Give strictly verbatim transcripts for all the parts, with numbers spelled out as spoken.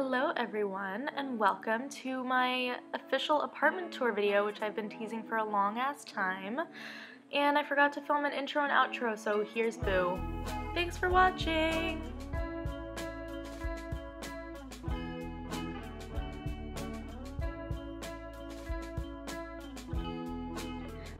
Hello everyone, and welcome to my official apartment tour video, which I've been teasing for a long ass time, and I forgot to film an intro and outro, so here's Boo. Thanks for watching!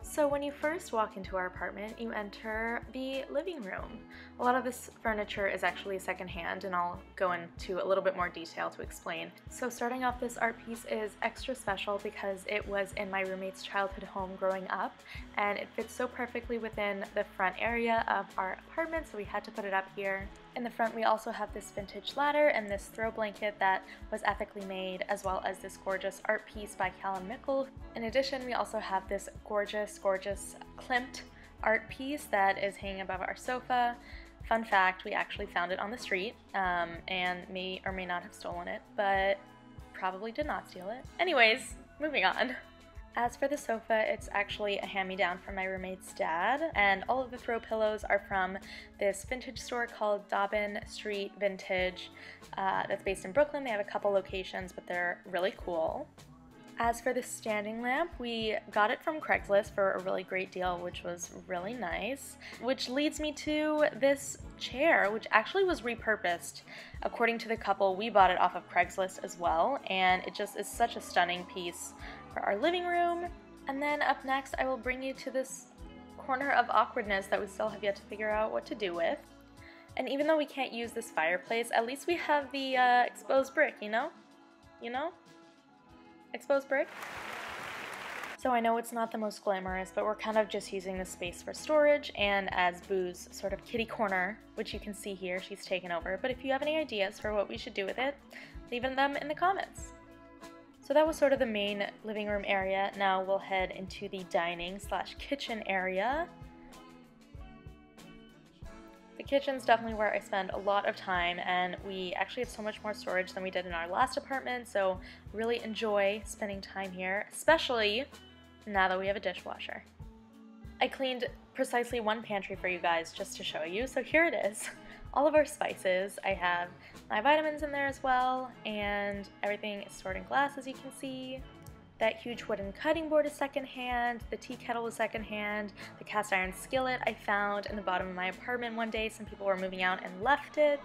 So when you first walk into our apartment, you enter the living room. A lot of this furniture is actually secondhand, and I'll go into a little bit more detail to explain. So starting off, this art piece is extra special because it was in my roommate's childhood home growing up, and it fits so perfectly within the front area of our apartment, so we had to put it up here. In the front, we also have this vintage ladder and this throw blanket that was ethically made, as well as this gorgeous art piece by Kallen Mikel. In addition, we also have this gorgeous, gorgeous Klimt art piece that is hanging above our sofa. Fun fact, we actually found it on the street, um, and may or may not have stolen it, but probably did not steal it. Anyways, moving on. As for the sofa, it's actually a hand-me-down from my roommate's dad, and all of the throw pillows are from this vintage store called Dobbin Street Vintage uh, that's based in Brooklyn. They have a couple locations, but they're really cool. As for the standing lamp, we got it from Craigslist for a really great deal, which was really nice, which leads me to this chair, which actually was repurposed. According to the couple, we bought it off of Craigslist as well, and it just is such a stunning piece for our living room. And then up next, I will bring you to this corner of awkwardness that we still have yet to figure out what to do with. And even though we can't use this fireplace, at least we have the uh, exposed brick, you know? You know? Exposed brick. So I know it's not the most glamorous, but we're kind of just using this space for storage and as Boo's sort of kitty corner, which you can see here, she's taken over. But if you have any ideas for what we should do with it, leave them in the comments. So that was sort of the main living room area. Now we'll head into the dining slash kitchen area. The kitchen's definitely where I spend a lot of time, and we actually have so much more storage than we did in our last apartment, so really enjoy spending time here, especially now that we have a dishwasher. I cleaned precisely one pantry for you guys just to show you, so here it is. All of our spices, I have my vitamins in there as well, and everything is stored in glass as you can see. That huge wooden cutting board is secondhand, the tea kettle was secondhand, the cast iron skillet I found in the bottom of my apartment one day. Some people were moving out and left it.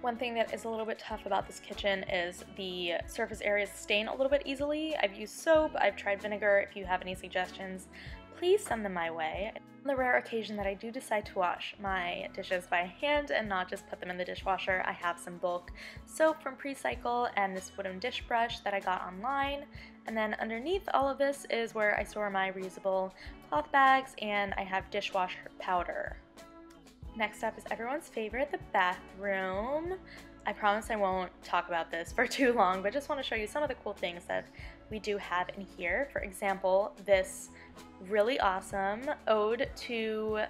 One thing that is a little bit tough about this kitchen is the surface areas stain a little bit easily. I've used soap, I've tried vinegar. If you have any suggestions, please send them my way. On the rare occasion that I do decide to wash my dishes by hand and not just put them in the dishwasher, I have some bulk soap from Precycle and this wooden dish brush that I got online. And then underneath all of this is where I store my reusable cloth bags, and I have dishwasher powder. Next up is everyone's favorite, the bathroom. I promise I won't talk about this for too long, but just want to show you some of the cool things that we do have in here. For example, this really awesome ode to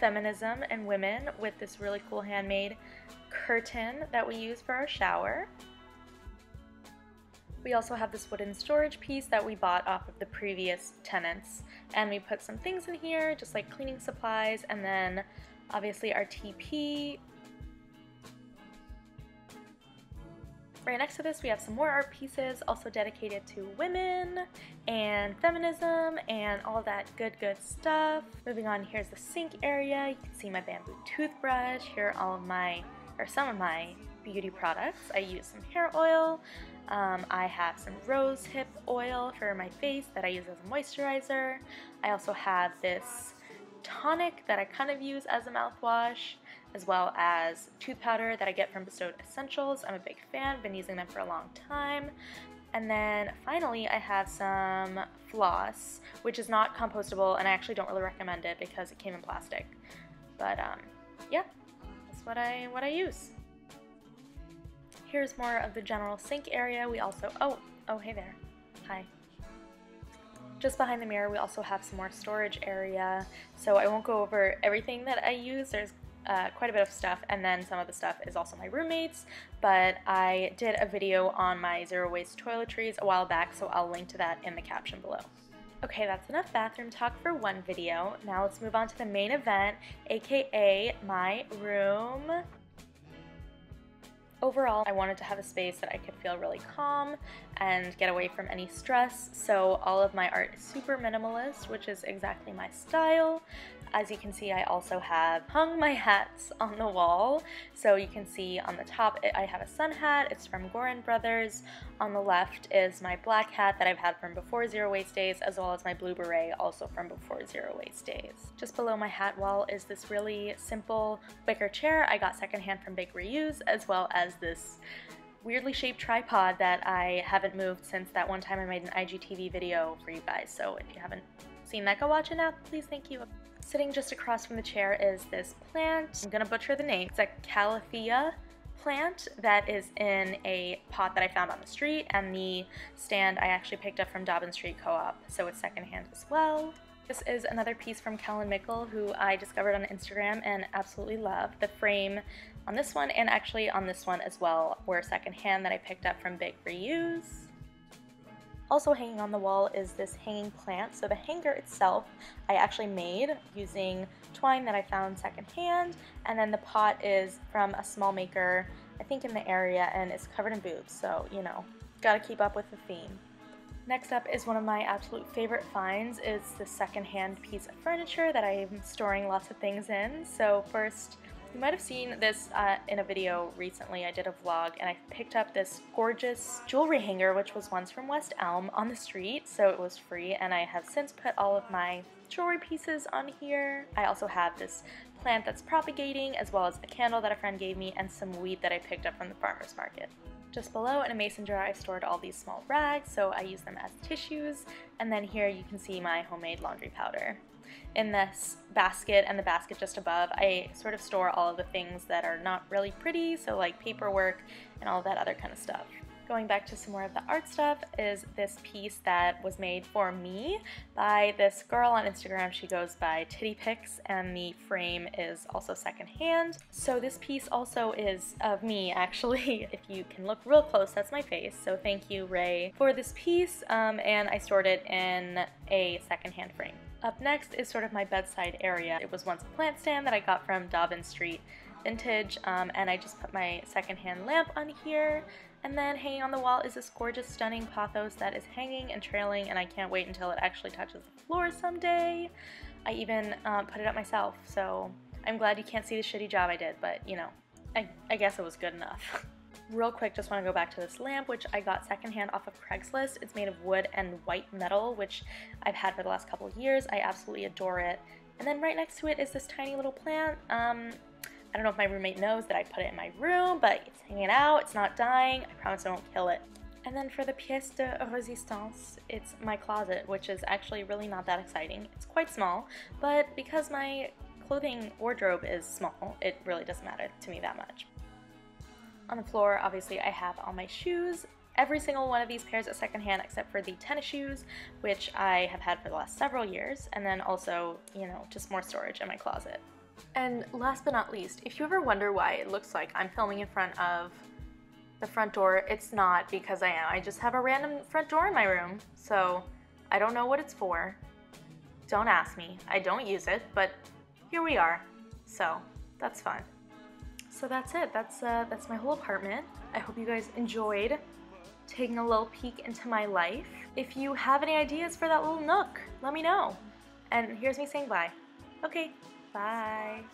feminism and women with this really cool handmade curtain that we use for our shower. We also have this wooden storage piece that we bought off of the previous tenants, and we put some things in here, just like cleaning supplies, and then obviously our T P. Right next to this, we have some more art pieces also dedicated to women and feminism and all that good, good stuff. Moving on, here's the sink area. You can see my bamboo toothbrush. Here are all of my, or some of my beauty products. I use some hair oil. Um, I have some rose hip oil for my face that I use as a moisturizer. I also have this tonic that I kind of use as a mouthwash, as well as tooth powder that I get from Bestowed Essentials. I'm a big fan, been using them for a long time. And then finally, I have some floss, which is not compostable, and I actually don't really recommend it because it came in plastic. But um, yeah, that's what I what I use. Here's more of the general sink area. We also, oh, oh, hey there. Hi. Just behind the mirror, we also have some more storage area. So I won't go over everything that I use. There's uh, quite a bit of stuff, and then some of the stuff is also my roommate's, but I did a video on my zero waste toiletries a while back, so I'll link to that in the caption below. Okay, that's enough bathroom talk for one video. Now let's move on to the main event, aka my room. overall, I wanted to have a space that I could feel really calm and get away from any stress, so all of my art is super minimalist, which is exactly my style. As you can see, I also have hung my hats on the wall, so you can see on the top I have a sun hat, it's from Gorin Brothers. On the left is my black hat that I've had from before Zero Waste Days, as well as my blue beret, also from before Zero Waste Days. Just below my hat wall is this really simple wicker chair I got secondhand from Big Reuse, as well as this weirdly shaped tripod that I haven't moved since that one time I made an I G T V video for you guys, so if you haven't seen that, go watch it now, please, thank you. Sitting just across from the chair is this plant. I'm gonna butcher the name. It's a Calathea plant that is in a pot that I found on the street, and the stand I actually picked up from Dobbin Street Co-op, so it's secondhand as well. This is another piece from Kallen Mikel, who I discovered on Instagram and absolutely love. The frame on this one, and actually on this one as well, were secondhand that I picked up from Big Reuse. Also hanging on the wall is this hanging plant. So the hanger itself I actually made using twine that I found secondhand, and then the pot is from a small maker, I think in the area, and it's covered in boobs, so you know, gotta keep up with the theme. Next up is one of my absolute favorite finds. It's the secondhand piece of furniture that I'm storing lots of things in. So first, you might have seen this uh, in a video recently. I did a vlog and I picked up this gorgeous jewelry hanger, which was once from West Elm on the street, so it was free, and I have since put all of my jewelry pieces on here. I also have this plant that's propagating, as well as a candle that a friend gave me, and some weed that I picked up from the farmer's market. Just below, in a mason jar, I stored all these small rags, so I use them as tissues, and then here you can see my homemade laundry powder. In this basket and the basket just above, I sort of store all of the things that are not really pretty, so like paperwork and all that other kind of stuff. Going back to some more of the art stuff is this piece that was made for me by this girl on Instagram. She goes by Titty Picks, and the frame is also secondhand. So this piece also is of me, actually. If you can look real close, that's my face. So thank you, Ray, for this piece, um, and I stored it in a secondhand frame. Up next is sort of my bedside area. It was once a plant stand that I got from Dobbin Street Vintage, um, and I just put my secondhand lamp on here. And then hanging on the wall is this gorgeous, stunning pothos that is hanging and trailing, and I can't wait until it actually touches the floor someday. I even uh, put it up myself, so I'm glad you can't see the shitty job I did, but you know, I, I guess it was good enough. Real quick, just want to go back to this lamp, which I got secondhand off of Craigslist. It's made of wood and white metal, which I've had for the last couple of years. I absolutely adore it. And then right next to it is this tiny little plant. Um, I don't know if my roommate knows that I put it in my room, but it's hanging out, it's not dying, I promise I won't kill it. And then for the pièce de résistance, it's my closet, which is actually really not that exciting. It's quite small, but because my clothing wardrobe is small, it really doesn't matter to me that much. On the floor, obviously, I have all my shoes. Every single one of these pairs is secondhand except for the tennis shoes, which I have had for the last several years, and then also, you know, just more storage in my closet. And last but not least, if you ever wonder why it looks like I'm filming in front of the front door, it's not because I am. I just have a random front door in my room, so I don't know what it's for. Don't ask me. I don't use it, but here we are, so that's fun. So that's it. That's, uh, that's my whole apartment. I hope you guys enjoyed taking a little peek into my life. If you have any ideas for that little nook, let me know. And here's me saying bye. Okay. Bye.